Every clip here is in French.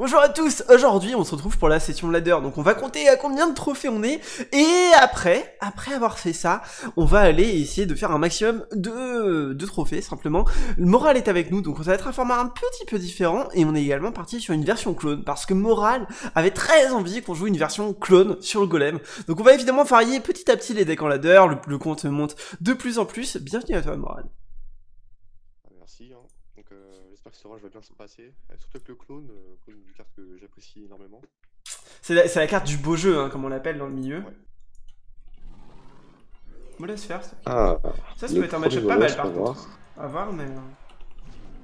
Bonjour à tous, aujourd'hui on se retrouve pour la session ladder, donc on va compter à combien de trophées on est, et après avoir fait ça, on va aller essayer de faire un maximum de trophées simplement. Le moral est avec nous, donc ça va être un format un petit peu différent, et on est également parti sur une version clone, parce que moral avait très envie qu'on joue une version clone sur le golem, donc on va évidemment varier petit à petit les decks en ladder, le compte monte de plus en plus. Bienvenue à toi moral. Merci, hein. J'espère que ce rush va bien se passer, surtout que le clone une carte que j'apprécie énormément. C'est la carte du beau jeu, hein, comme on l'appelle dans le milieu. Ouais. Molosse first. Ah, ça peut être un match-up pas mal par contre. À voir, mais...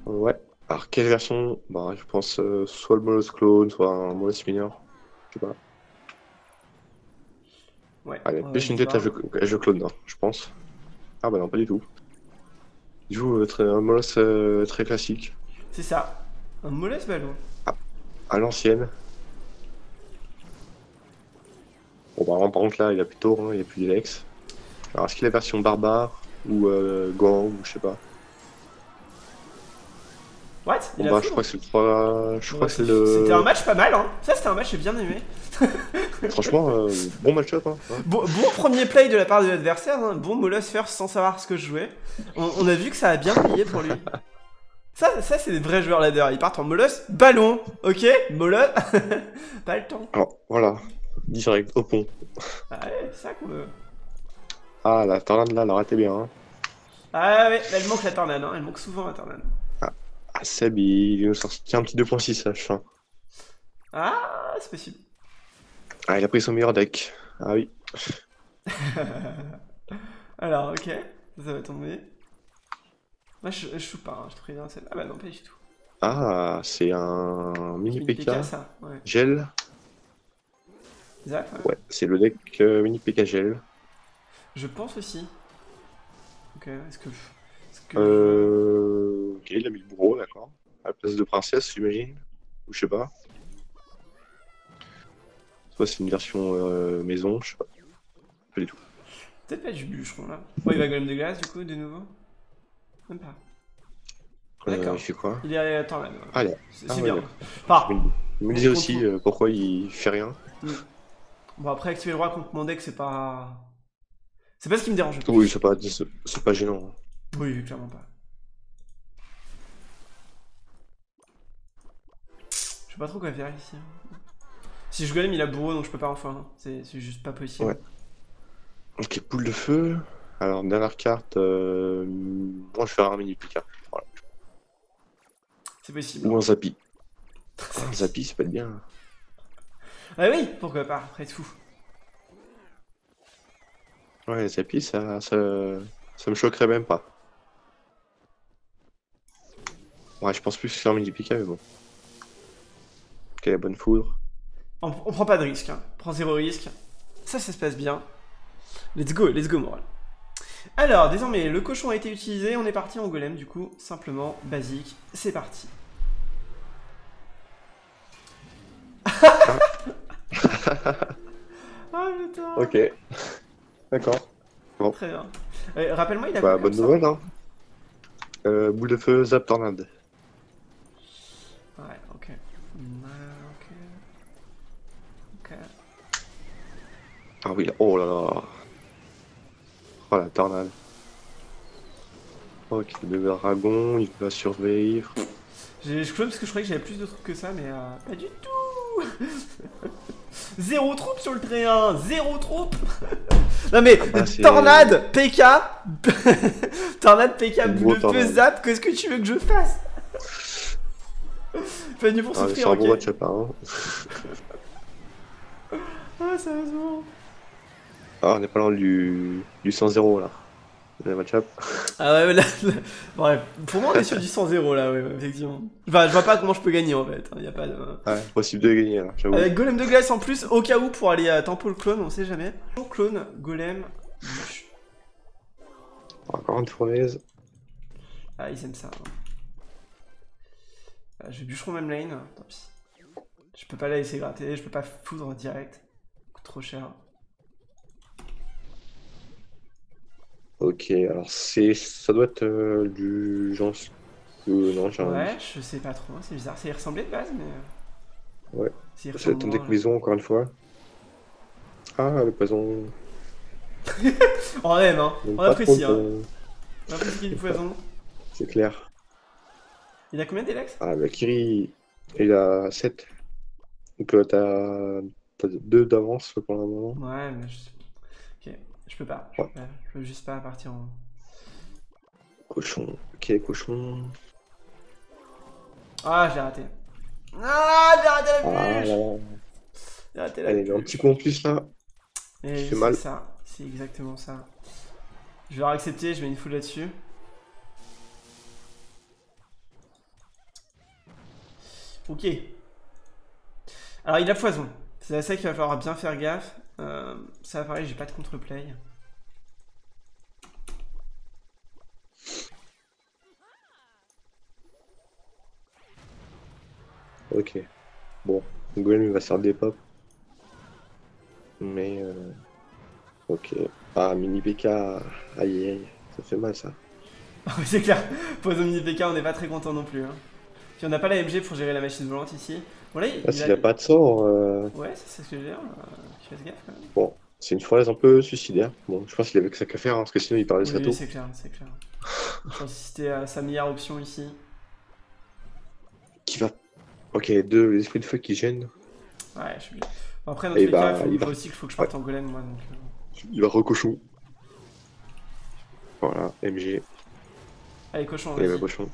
Ouais, alors quelle version? Bah, je pense soit le Molosse clone, soit un Molosse mineur. Je sais pas. Ouais. Allez, pêche une tête à jeu clone, hein, je pense. Ah bah non, pas du tout. Il joue un Molosse très classique. C'est ça, un Molosse ballon. Ah, à l'ancienne. Bon bah par contre là il a plus taureau, hein, il a plus d'Elex. Alors est-ce qu'il a version barbare ou gang ou je sais pas. What? Bon bah je crois que c'est le 3... Je crois que c'est le... C'était un match pas mal, hein. Ça c'était un match j'ai bien aimé. Franchement, bon match-up, hein. Ouais. Bon premier play de la part de l'adversaire, hein. Bon Molosse first sans savoir ce que je jouais. On a vu que ça a bien payé pour lui. Ça c'est des vrais joueurs ladder, ils partent en Molosse ballon, ok, Molosse, pas le temps. Alors voilà, direct au pont. Ah ouais, c'est ça qu'on veut. Ah la tornade là, elle aurait été bien. Hein. Ah ouais, elle manque la tornade, hein. Elle manque souvent la tornade. Ah Seb il nous sortit un petit 2.6 H1. Ah c'est possible. Ah il a pris son meilleur deck, ah oui. Alors ok, ça va tomber. Moi je joue pas, hein. Je trouve bien celle. Ah bah non pas du tout. Ah c'est un mini PK, ouais. Gel. Exact, ouais, c'est le deck mini PK gel. Je pense aussi. Ok, est-ce que... Ok, il a mis le bourreau, d'accord. À la place de princesse, j'imagine. Ou je sais pas. Soit c'est une version maison, je sais pas. Pas du tout. Peut-être pas du bûcheron là. Oh, il va golem de glace du coup, de nouveau. Même pas. D'accord. Il fait quoi? Il est allé attendre là. Ah, là. C'est bien. Ouais, enfin, je me disais aussi pourquoi il fait rien. Mm. Bon, après, activer le roi contre mon deck, c'est pas. C'est pas ce qui me dérange. Oui, c'est pas gênant. Oui, clairement pas. Je sais pas trop quoi faire ici. Si je golem, il a bourreau donc je peux pas en faire. Hein. C'est juste pas possible. Ouais. Ok, poule de feu. Alors, dernière carte. Moi, je vais faire un mini pika. Voilà. C'est possible. Ou un zappy. Un zappy, ça peut être bien. Ah oui, pourquoi pas, après tout. Ouais, zappy, ça me choquerait même pas. Ouais, je pense plus que c'est un mini pika, mais bon. Ok, la bonne foudre. On prend pas de risque, hein. On prend zéro risque. Ça se passe bien. Let's go, moral. Alors, désormais, le cochon a été utilisé, on est parti en golem, du coup, simplement, basique, c'est parti. Oh putain. Ok, d'accord. Bon. Très bien. Rappelle-moi, il a quoi? Bonne nouvelle, hein. Boule de feu, zap, tornade. Ouais, ok. Ah oui, oh là là. Oh la tornade. Ok, le dragon, il va survivre. Je clone parce que je croyais que j'avais plus de troupes que ça, mais pas du tout. Zéro troupe sur le terrain, zéro troupe. Non mais, ah bah, tornade, PK, tornade, PK, boule de feu, zap, qu'est-ce que tu veux que je fasse? Pas venu pour souffrir, ok. Bon, pas, hein. Ah, sérieusement. Ah, on est pas loin du 100-0 là. Le match-up. Ah ouais, là. Bref, pour moi on est sur du 100-0 là, ouais, effectivement. Enfin, je vois pas comment je peux gagner en fait. Il y a pas de. Ouais, possible de gagner là, j'avoue. Avec golem de glace en plus, au cas où pour aller à tempo le clone, on sait jamais. Clone, golem, bûche. Encore une fournaise. Ah, ils aiment ça. Hein. Ah, je vais bûcheron même lane, tant pis. Je peux pas la laisser gratter, je peux pas foudre en direct. Ça coûte trop cher. Ok, alors ça doit être du genre... Non, ouais, je sais pas trop, c'est bizarre, ça y ressemblait de base, mais... C'est le temps des combinaisons, encore une fois. Ah, le poison. On aime, hein. On apprécie, hein. On apprécie qu'il y ait du poison. C'est clair. Il a combien d'élex? Ah, bah Kiri, il a 7. Donc t'as 2 d'avance pour le moment. Ouais, mais je... Ok, je peux pas. Ouais. Je peux juste pas partir en... Cochon. Ok, cochon. Ah, j'ai raté. Ah, j'ai raté la bûche. J'ai raté la bûche. Il y a un petit coup en plus là. C'est ça, c'est exactement ça. Je vais leur accepter, je mets une foule là-dessus. Ok. Alors il a poison. C'est à ça qu'il va falloir bien faire gaffe. Ça va pareil, j'ai pas de contreplay. Ok. Bon, Golem il va se faire des pop. Mais ok. Ah, mini PK. Aïe aïe, ça fait mal ça. C'est clair. Poison mini PK, on n'est pas très content non plus. Hein. Puis on n'a pas la MG pour gérer la machine volante ici. Bon, là, il a pas de sort. Ouais, c'est ce que je veux dire. Fais gaffe quand même. Bon, c'est une phrase un peu suicidaire. Bon, je pense qu'il avait que ça qu'à faire hein, parce que sinon il parlait de sa tour. Oui, c'est clair, c'est clair. Je pense que c'était sa meilleure option ici. Qui va. Ok, deux, les esprits de feu qui gênent. Ouais, je suis. Après, dans tous les cas, il va aussi qu'il faut que je parte en golem moi. Donc, il va recochon. Voilà, MG. Allez, cochon. Allez, va cochon.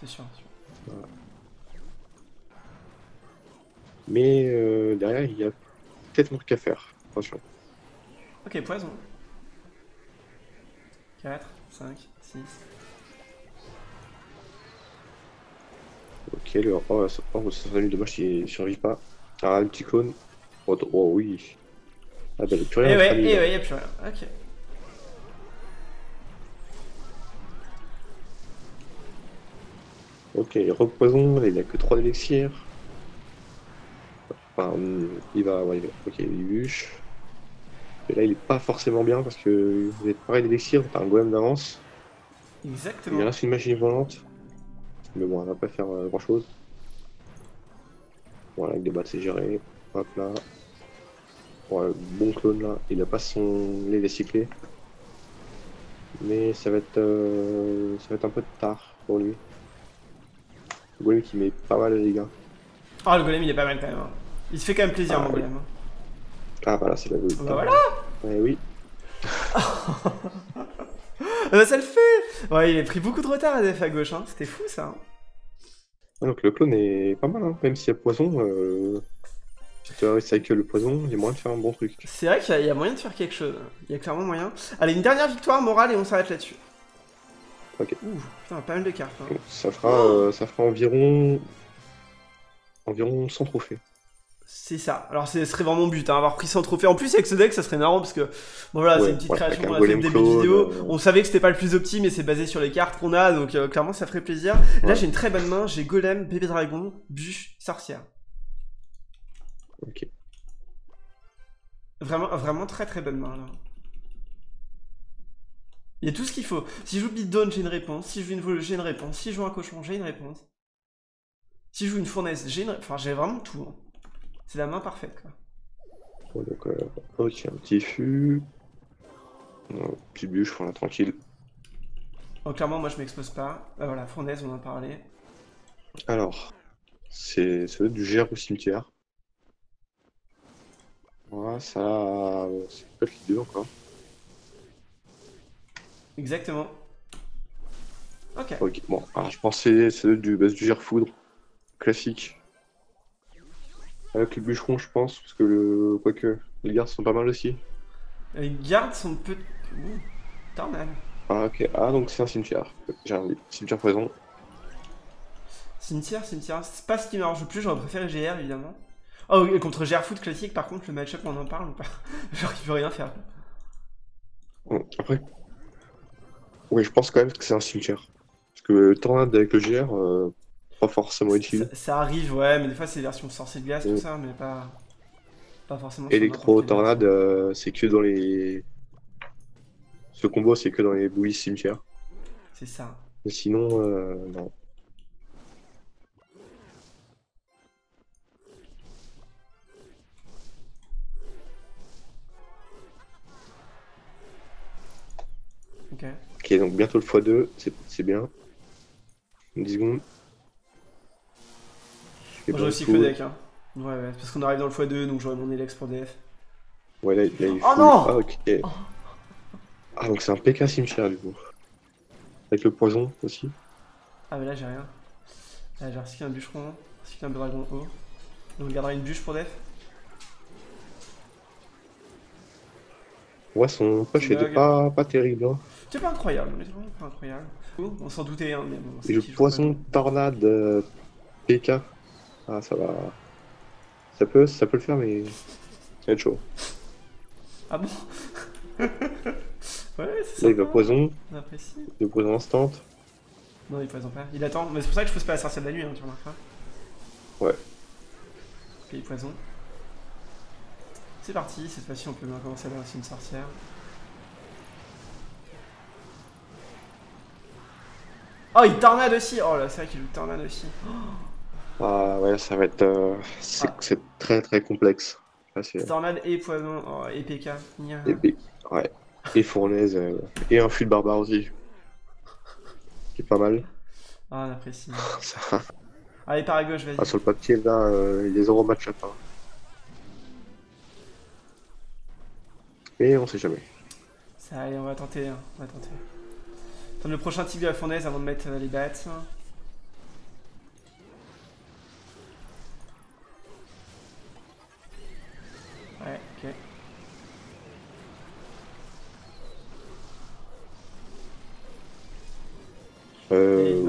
C'est sûr, c'est sûr. Voilà. Mais derrière, il y a peut-être moins qu'à faire. Attention. Ok, poison. 4, 5, 6. Ok, le. Oh, ça serait lui dommage s'il survit pas. Ah, le petit clone. Oh, oh oui. Ah, bah, il n'y a plus rien. Eh ouais, il n'y a plus rien. Ok. Ok, il repoison, il n'y a que 3 d'élixirs. Enfin, il va. Ouais, ok, il bûche. Et là, il est pas forcément bien parce que vous êtes pareil d'élixir, t'as un golem d'avance. Exactement. Il reste une machine volante. Mais bon, elle va pas faire grand chose. Voilà, avec des battes, c'est géré. Hop là. Ouais, bon clone là. Il a pas son. Les cyclés. Mais ça va être un peu tard pour lui. Le golem qui met pas mal de dégâts. Ah, le golem il est pas mal quand même. Hein. Il se fait quand même plaisir, mon golem. Ah, bah là, c'est la golem. Bah voilà. Eh oui. Bah, ça le fait. Ouais, il a pris beaucoup de retard à DF à gauche. Hein. C'était fou ça. Ah, donc le clone est pas mal, hein. Même s'il y a poison. Si tu vas rester avec le poison, il y a moyen de faire un bon truc. C'est vrai qu'il y a moyen de faire quelque chose. Il y a clairement moyen. Allez, une dernière victoire morale et on s'arrête là-dessus. Ok. Ouh, putain, pas mal de cartes. Hein. Ça fera environ 100 trophées. C'est ça. Alors, ce serait vraiment mon but, hein, avoir pris 100 trophées. En plus, avec ce deck, ça serait marrant parce que, bon, voilà, c'est une petite création qu'on a fait au début de vidéo. On savait que c'était pas le plus opti, mais c'est basé sur les cartes qu'on a, donc clairement, ça ferait plaisir. Ouais. Là, j'ai une très bonne main. J'ai Golem, Bébé Dragon, Bûche, Sorcière. Ok. Vraiment, vraiment très très bonne main là. Il y a tout ce qu'il faut. Si je joue Bidon, j'ai une réponse. Si je joue une voleuse, j'ai une réponse. Si je joue un cochon, j'ai une réponse. Si je joue une fournaise, j'ai une réponse. Enfin, j'ai vraiment tout. Hein. C'est la main parfaite quoi. Bon, donc, ok, un petit fût. Un petit bûche, on est tranquille. Oh, clairement, moi je m'expose pas. Ah, voilà, fournaise, on en a parlé. Alors, c'est ça doit être du gerbe au cimetière. Ouais, ça. C'est peut-être les deux encore. Exactement. Ok. Ok, bon, alors je pensais c'est du base du gire-foudre. Classique. Avec le bûcheron, je pense, parce que le. Quoique, les gardes sont pas mal aussi. Les gardes sont peu. Ouh, tornade. Ah, ok, ah, donc c'est un cimetière. J'ai un cimetière poison. Cimetière, cimetière. C'est pas ce qui m'arrange le plus, j'aurais préféré GR évidemment. Oh, oui, contre Gerfoot classique, par contre, le match-up, on en parle ou pas? Genre, il peut rien faire. Après. Oui, je pense quand même que c'est un cimetière. Parce que le tornade avec le GR, pas forcément utile. Ça arrive, ouais, mais des fois, c'est version sorcier de glace, tout ça, mais pas forcément. Électro-tornade, c'est que dans les. Ce combo, c'est que dans les bouillies cimetières. C'est ça. Mais sinon, non. Ok, donc bientôt le x2, c'est bien. 10 secondes. Moi j'aurais aussi que le deck, hein. Ouais, ouais, parce qu'on arrive dans le x2, donc j'aurais mon Elex pour DF. Ouais, là, il est full. Non, ah, ok. Oh. Ah, donc c'est un PK Simshare du coup. Avec le poison aussi. Ah, mais là j'ai rien. Là j'ai recyclé un bûcheron, recyclé un dragon haut. Donc on gardera une bûche pour DF. Ouais, son poche était pas terrible. Hein. C'était pas incroyable, mais vraiment pas incroyable. On s'en doutait, hein, mais bon. Et le poison tornade PK. Ah, ça va. Ça peut le faire, mais. Ça va être chaud. Ah bon? Ouais, c'est ça. Là, sympa. Il va poison. On apprécie. Le poison instant. Non, il poison pas. Il attend, mais c'est pour ça que je pose pas la sorcière de la nuit, hein, tu remarques pas? Ouais. Ok, il poison. C'est parti, cette fois-ci on peut bien commencer à lancer une sorcière. Oh, il tornade aussi! Oh là, c'est vrai qu'il joue tornade aussi. Oh. Ah ouais, ça va être. C'est très complexe. Là, tornade et poison, oh, et PK. Ouais, et fournaise, et un fût de barbare aussi. Qui est pas mal. Ah, on apprécie. Ça... Allez, par à gauche, vas-y. Ah, sur le papier là, il est 0 match à part. Et on sait jamais. Ça allez, on va tenter, hein. On va tenter. Attendre le prochain type de la fournaise avant de mettre les battes. Ouais,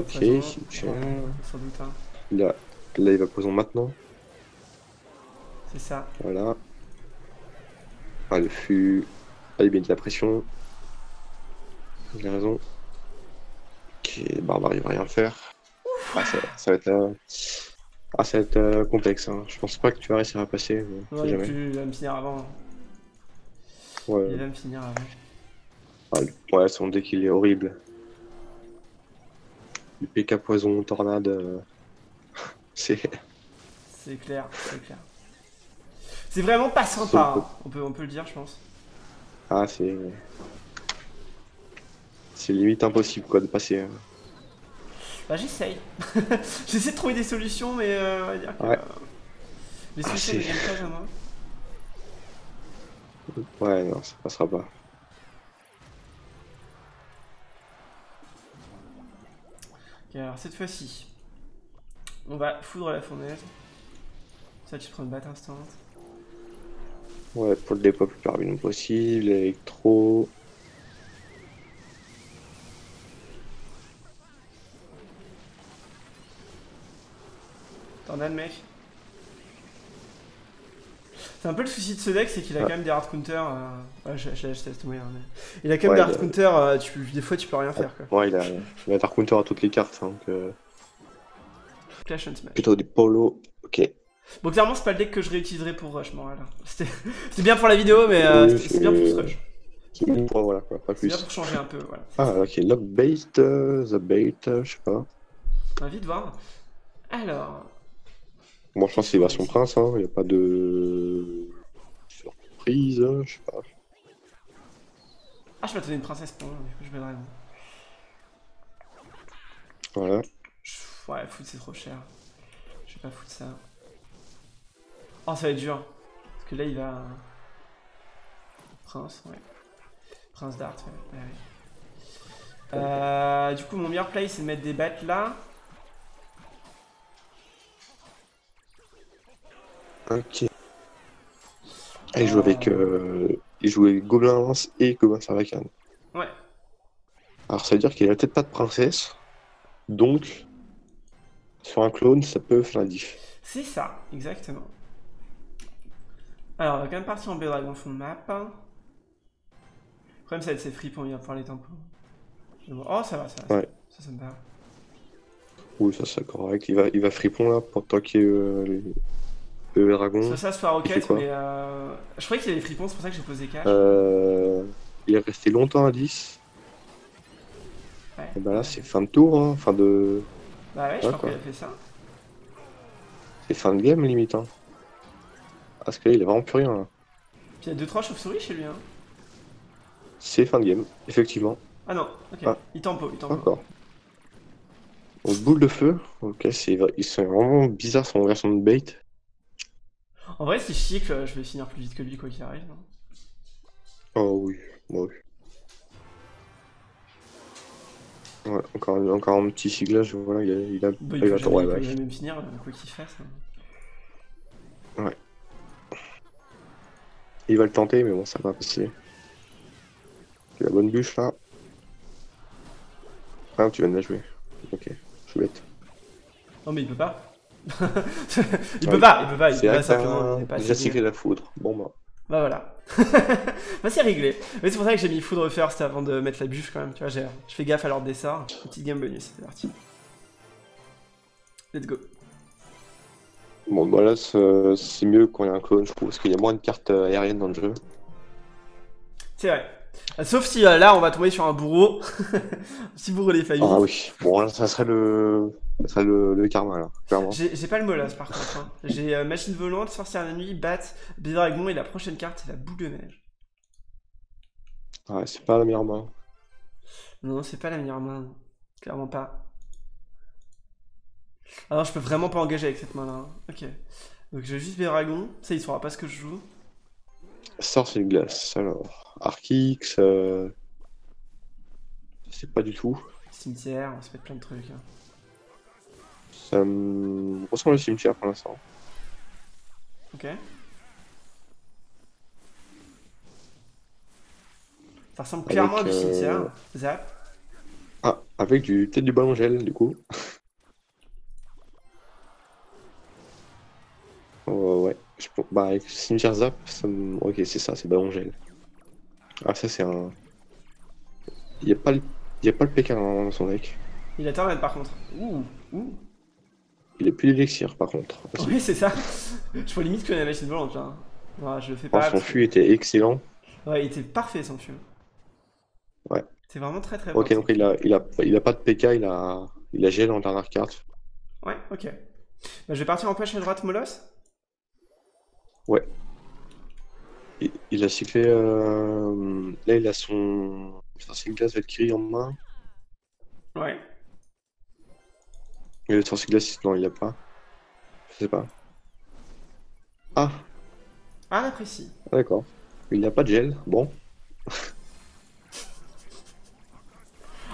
ok. Ok, tiens. Sans doute, hein. Là, il va poison maintenant. C'est ça. Voilà. Ah, le fût. Ah, il met de la pression. Il a raison. Ok, barbare, il va rien faire. Ah, ça va être, complexe. Hein. Je pense pas que tu vas réussir à passer. Mais ouais, il va me finir avant. Ouais. Il va me finir avant. Ah, ouais, son deck il est horrible. Du PK poison, tornade. C'est. C'est clair, c'est clair. C'est vraiment pas sympa, hein. On peut le dire, je pense. Ah, c'est... C'est limite impossible, quoi, de passer. Bah, j'essaye. J'essaie de trouver des solutions, mais on va dire que... Ouais. Les solutions ne viennent pas vraiment. Ouais, non, ça passera pas. Ok, alors cette fois-ci, on va foudre la fournaise. Ça, tu prends une batte instant. Ouais, pour le dépôt le plus rapidement possible, électro. T'en as le mec. C'est un peu le souci de ce deck, c'est qu'il a quand même des hard counters. Ouais, je teste moyen, mais... Il a quand même des hard counters, des fois tu peux rien faire quoi. Ouais, il a des hard counters à toutes les cartes, hein, donc. Clash and Smash. Plutôt des polos, ok. Bon, clairement, c'est pas le deck que je réutiliserai pour Rush, moi, là. C'était bien pour la vidéo, mais c'est bien pour ce Rush. C'est bien pour, voilà, quoi, pas plus. C'est bien pour changer un peu, voilà. Ah, ok, lock bait, the bait, je sais pas. Envie de voir. Alors... Bon, je pense que c'est version prince, hein, il n'y a pas de... surprise, je sais pas. Ah, je vais donner une princesse pour moi, je vais le rêver. Voilà. Ouais, foutre, c'est trop cher. Je vais pas foutre ça. Oh, ça va être dur, parce que là il va... Prince, ouais. Prince d'art, ouais. Ouais. Du coup, mon meilleur play c'est de mettre des battes là. Ok. Et il joue avec... Il joue avec Gobelin Lance et Gobelin Sarbacane. Ouais. Alors ça veut dire qu'il a peut-être pas de princesse, donc... Sur un clone, ça peut faire la diff. C'est ça, exactement. Alors, on va quand même partir en B-Dragon fond de map. Le problème, ça va être ses free pour venir parler les tampons. Oh, ça va, ça va. Ouais. Ça me va. Oui, ça, c'est correct. Il va fripon là pour tanker le B-Dragon. Soit ça, soit roquette, mais. Je croyais qu'il y avait fripon, c'est pour ça que j'ai posé cash. Il est resté longtemps à 10. Ouais. Et bah là, c'est fin de tour, hein. Fin de. Bah ouais, je crois qu'il a fait ça. C'est fin de game limite, hein. Parce que là, il a vraiment plus rien là. Puis il y a 2-3 chauves-souris chez lui, hein. C'est fin de game, effectivement. Ah non, ok, ah. Il tempo, il tempo. D'accord. Aux boules de feu, ok, ils sont vraiment bizarres son version de bait. En vrai, si je cycle, je vais finir plus vite que lui, quoi qu'il arrive. Non oh oui, oui. Ouais, encore un petit siglage, voilà, il a bon, il va même finir, quoi qu'il fasse. Hein. Ouais. Il va le tenter, mais bon, ça va passer. Tu as la bonne bûche, là. Ah, tu viens de la jouer. Ok, je suis bête. Non mais il peut pas. il peut pas simplement. J'ai cyclé la foudre, bon bah. Bah voilà. Bah c'est réglé. Mais c'est pour ça que j'ai mis foudre first avant de mettre la bûche quand même, tu vois, je fais gaffe à l'ordre des sorts. Petite game bonus, c'est parti. Let's go. Bon bah là c'est mieux quand il y a un clone je trouve, parce qu'il y a moins de cartes aériennes dans le jeu. C'est vrai. Sauf si là on va tomber sur un bourreau. Si bourreau les familles. Ah oui, bon là ça serait le karma là, clairement. J'ai pas le molosse par contre. Hein. J'ai machine volante, sorcière de nuit, bat, bédragon et la prochaine carte c'est la boule de neige. Ouais, c'est pas la meilleure main. Non, c'est pas la meilleure main. Non. Clairement pas. Alors je peux vraiment pas engager avec cette main là. Hein. Ok. Donc j'ai juste bédragon, ça il saura pas ce que je joue. Sorcier de glace, alors. Arc-x, je sais pas du tout. Cimetière, on se fait plein de trucs. Hein. Ça me ressemble au cimetière pour l'instant. Ok. Ça ressemble avec, clairement à du cimetière, Zap. Ah, avec peut-être du ballon gel du coup. Ouais. Bah avec cimetière zap, ça me... ok c'est ça, c'est ballon gel. Ah ça c'est un... Il n'y a pas le PK dans son deck. Il a Torment par contre. Ouh, ouh. Il a plus d'élixir par contre. Aussi. Oui c'est ça. Je vois limite que la machine volante là. Ouais, je le fais pas. Son fût était excellent. Ouais il était parfait son fût. Ouais. C'est vraiment très très bon. Ok donc il a pas de PK, il a gel en dernière carte. Ouais ok. Bah, je vais partir en pêche à droite Molosse. Ouais. Il a cyclé. Là, il a son. Sorcier de glace va être Kiri en main. Ouais. Et le sorcier de glace, non, il l'a pas. Je sais pas. Ah. Ah, là, précis. Ah, d'accord. Il n'a pas de gel. Bon.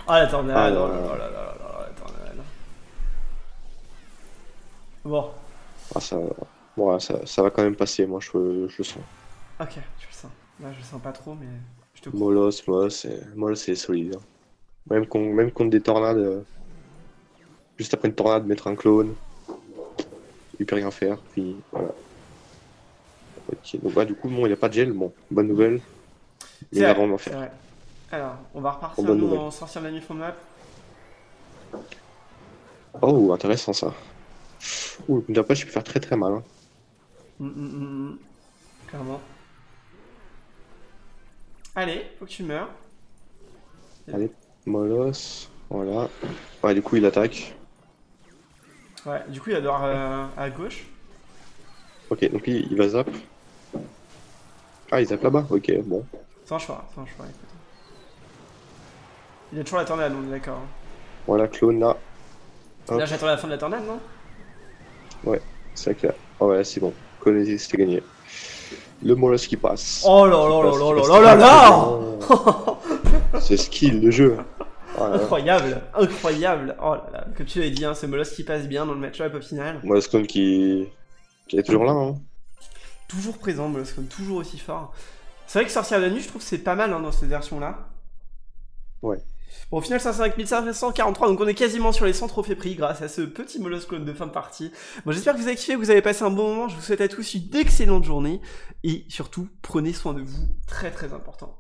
Ah, la tornade. Oh là là là là, la tornade. Bon. Ah, ça. Bon, ouais, ça va quand même passer, moi je le sens. Ok, je le sens. Là, je le sens pas trop, mais je te coupe. Molosse, c'est solide. Hein. Même contre des tornades, juste après une tornade, mettre un clone, il peut rien faire, puis voilà. Ok, donc ouais, du coup, bon, il a pas de gel, bon, bonne nouvelle. Mais il a vraiment faire. Alors, on va repartir nous en sortir la nuit fond de map. Oh, intéressant ça. Ouh, le coup d'après, je peux faire très très mal. Hein. Clairement. Allez, faut que tu meurs. Allez, Molosse, voilà. Ouais, du coup, il attaque. Ouais, du coup, il adore à gauche. Ok, donc il va zap. Ah, il zap là-bas, ok, bon. Sans choix, écoute. Il a toujours la tornade, on est d'accord. Voilà, clone là. Hop. Là, j'attends la fin de la tornade, non? Ouais, c'est clair. Oh ouais, c'est bon. Connaissez, c'était gagné. Le Molosse qui passe. Oh là là là là là là. C'est skill de jeu. Oh là incroyable, là. Incroyable. Oh là là. Comme tu l'avais dit, hein, ce Molosse qui passe bien dans le match-up au final. Molosse qui est toujours là. Hein. Toujours présent, Molosse toujours aussi fort. C'est vrai que Sorcière de la Nuit, je trouve que c'est pas mal hein, dans cette version-là. Ouais. Bon, au final, 55543, donc on est quasiment sur les 100 trophées pris grâce à ce petit Molosse clone de fin de partie. Bon, j'espère que vous avez kiffé, que vous avez passé un bon moment. Je vous souhaite à tous une excellente journée et surtout, prenez soin de vous, très très important.